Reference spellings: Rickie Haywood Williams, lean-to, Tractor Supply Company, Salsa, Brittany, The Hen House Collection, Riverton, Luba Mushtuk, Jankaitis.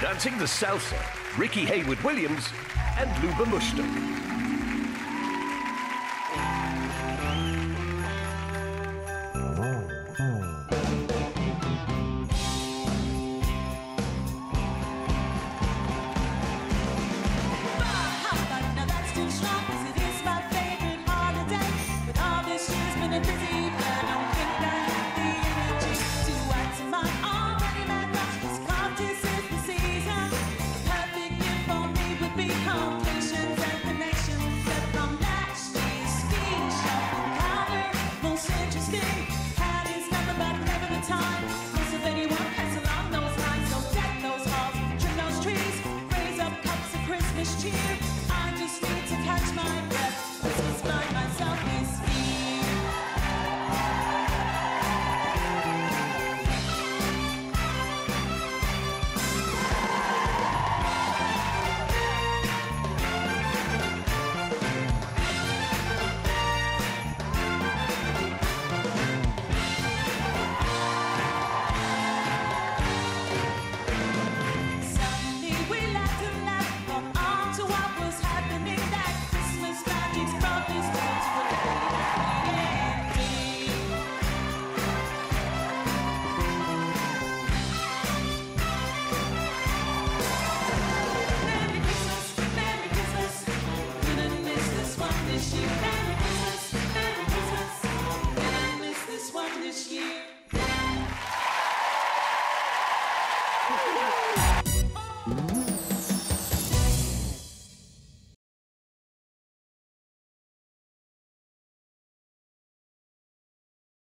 Dancing the salsa, Rickie Haywood Williams and Luba Mushtuk.